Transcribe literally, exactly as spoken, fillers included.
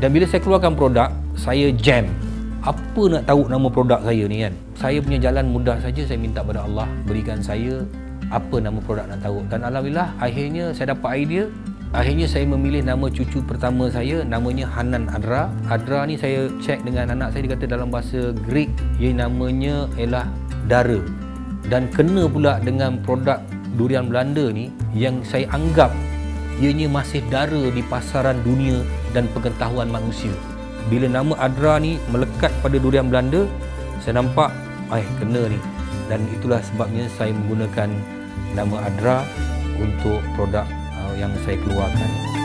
Dan bila saya keluarkan produk, saya jam. Apa nak tahu nama produk saya ni kan? Saya punya jalan mudah saja, saya minta pada Allah berikan saya apa nama produk nak tahu. Dan alhamdulillah akhirnya saya dapat idea. Akhirnya saya memilih nama cucu pertama saya, namanya Hanan Adraa. Adraa ni saya cek dengan anak saya, dia kata dalam bahasa Greek ia namanya ialah dara. Dan kena pula dengan produk durian Belanda ni yang saya anggap ianya masih dara di pasaran dunia dan pengetahuan manusia. Bila nama Adraa ni melekat pada durian Belanda, saya nampak eh kena ni. Dan itulah sebabnya saya menggunakan nama Adraa untuk produk yang saya keluarkan.